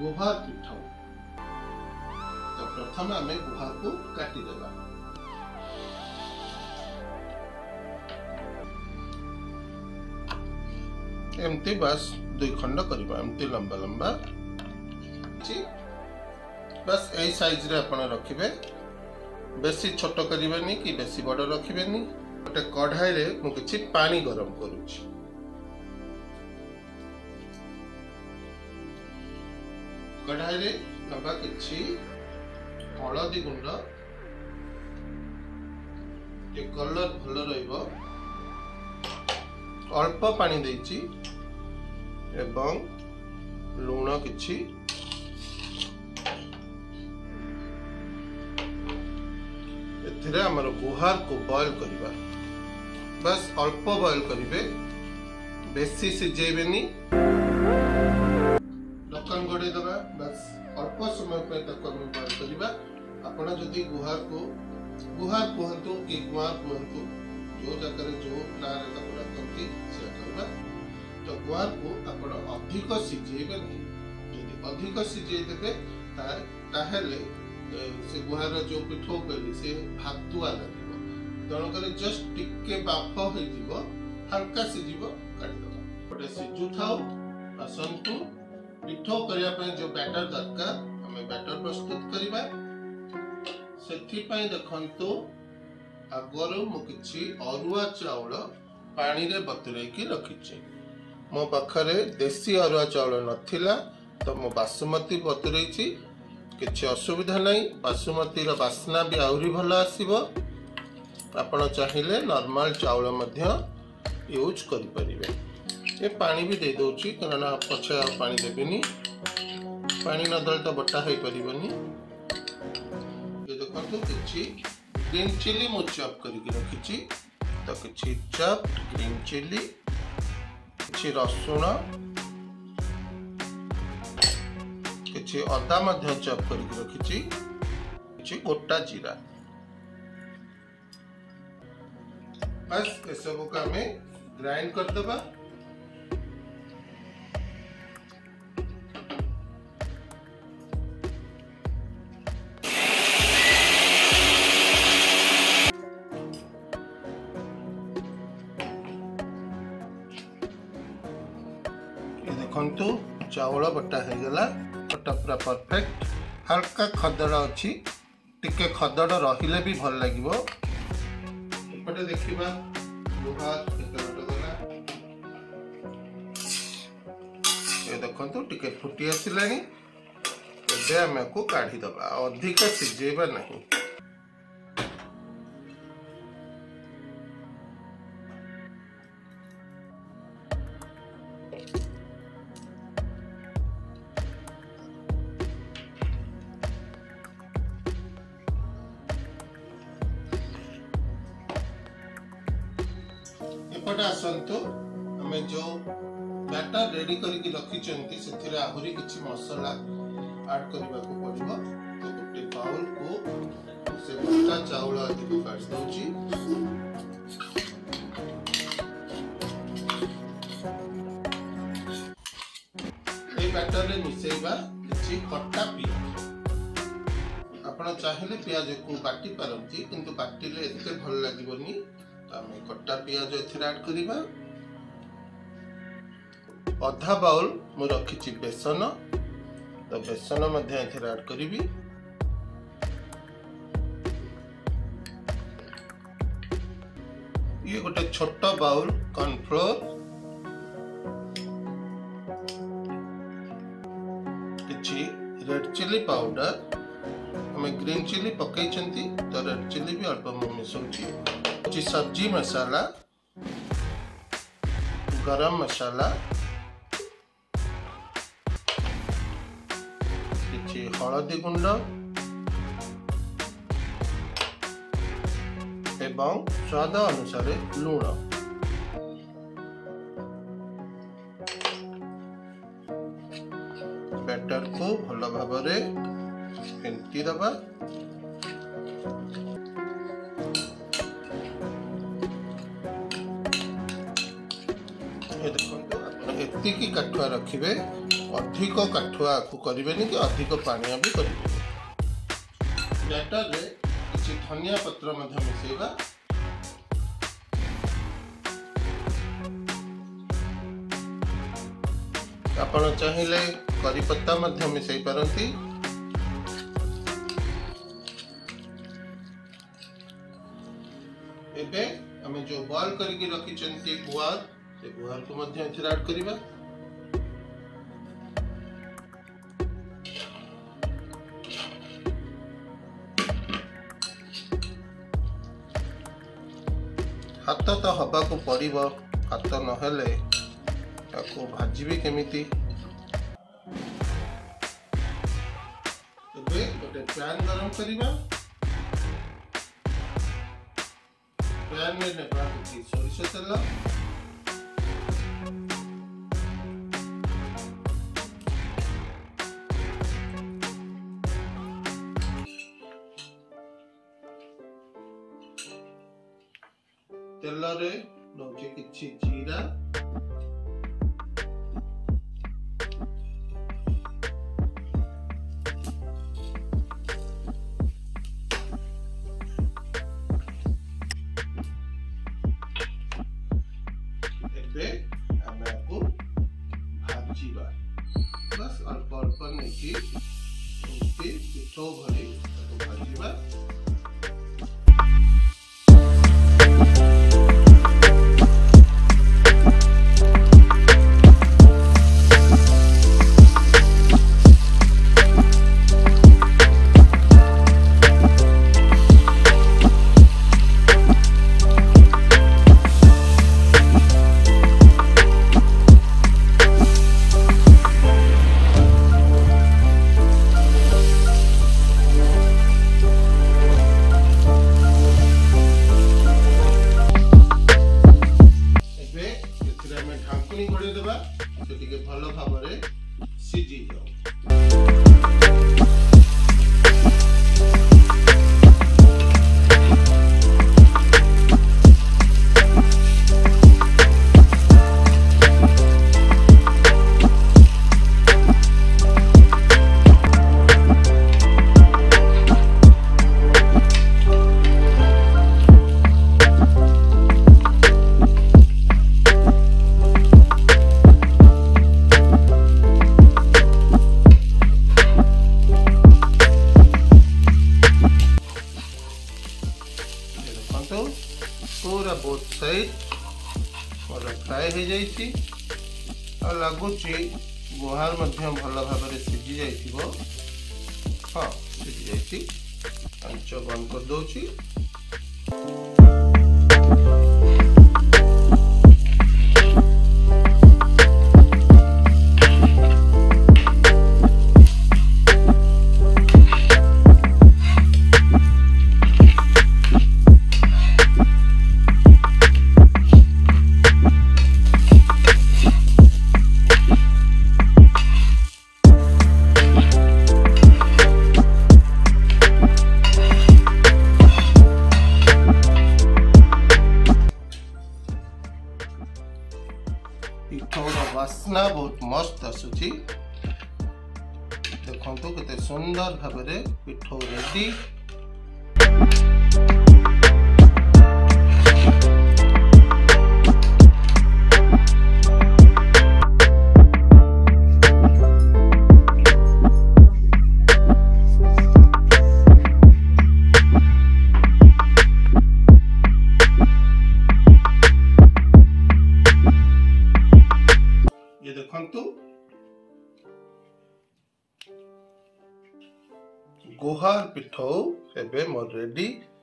गुहार पीठाऊ तो प्रथम आम गुहार को काटिदेवा एमती बस दुई खंड करवा एमती लंबा लंबा बस यही साइज रे आपण रखिबे बेसी छोट करिवेनी कि बेसी बड़ रखिवेनी। गोटे कढ़ाई रे मु किछि पानी गरम करूछि कढ़ाई रे नबा किछि हलदी गुंड ये कलर भल रहइबो अल्प पानी देछि एवं लूण किछि गुहार को बॉयल करिबा बस अल्प बॉयल करिवे बेसी सिजेबेनी ढक्कन गड़े दबा बस अल्प समय पे तक हम बॉयल करिबा। आपना जदि गुहार कहंतु कि गुहार कहंतु जो जकर जो नारे तकरा करती से करबा तो गुहार को आपण अधिक सिजेबेनी यदि अधिक सिजे देबे तार ताहेले से गुहार जो पिठो कली से भातुआ लगिबो तण करे जस्ट टिके बाफ होई दिबो हल्का सिजिबो काट दबो ओटे सिजु थाओ असंतु पिठो करिया पे जो बैटर दरकार हमें बैटर प्रस्तुत करिबा सेथि पई देखंतु अगरो मु किछि अरुआ चावल पानी रे बतुराई के रखिछि मो पाखरे देसी अरुआ चावल नथिला तो मो बासमती बतुराई छी किसी असुविधा ना बासमती बासना भी आहरी भल आसो आप चाहिए नॉर्मल चावल यूज करें ये पानी भी दे दूसरी कहना पचे पा देवी पानी नदल तो बटा हो पारनि देखो कि ग्रीन चिली मु चॉप करके रखी तो किसी चॉप ग्रीन चिली कि रसुण किछि अदा मध्य चॉप करके रखिछि किछि गोटा जीरा बस ए सब को हमें ग्राइंड कर देबा ये देखंतु चावल बटा हो गेला पूरा परफेक्ट हल्का खदड़ अच्छी टिके खदड़ रहिले भी भल लगिवो एपटे देखिबा गुहार केतरट गला ए देखंतु टिके फुटी आसिलानी एबे हम को काढी दबा अधिक सिजेबा नहीं आसतु आम जो बैटर रेडी करके रखी से आहरी किसी मसला आड करने को पड़ो तो गोटे बाउल को से बटा चाउल आदि को काट दूसरी बैटर में मिसेबा कि खट्टा पिज आप चाहिए पिज को बाटी पारती किंतु बाटिले एत भल लगनी खट्टा पियाज एड करवा अधा बाउल मु रखी बेसन तो बेसन एड करी ये गोटे छोट बाउल कॉर्नफ्लोर किछि रेड चिली पाउडर हमें ग्रीन चिली पकई तो रेड चिली भी अल्प मु मिसौची सब्जी मसाला गरम मसाला किछि हलदी गुंड एवं स्वाद अनुसार लूण बैटर को भल भाव फेंटी दबा काटुआ रखिए अधिक काठुआ को करें कि अधिक पाणिया भी करें। बैटर में किसी धनिया पत्र मिसेगा आपड़ चाहिए करी पत्ता मिसई पारती। एबे हमें जो बॉल करके रखी गुआर से गुआर को मध्य ऐड करवा। हाथ तो हवा को पड़ो, हाथ नहेले ताको भाजी केमिति। एबे गोटे पैन गरम करवा, पैन में नेबा सोरिष तेल, तेल रे नौजे किछि जीरा बस अल्प अल्प नहीं भरी भाजवा। भल भाव सीझी जाओ। पूरा बहुत साइड और फ्राए हो जाइए और लगुच गुहार मध्य भल भाव सीझी जा। हाँ सीझी जाइए, आंच बंद कर दौर। वासना बहुत मस्त आसूची, देखो केते सुंदर भावरे पिठो रेडी। गुहार पिठो एबे मोर रेडी।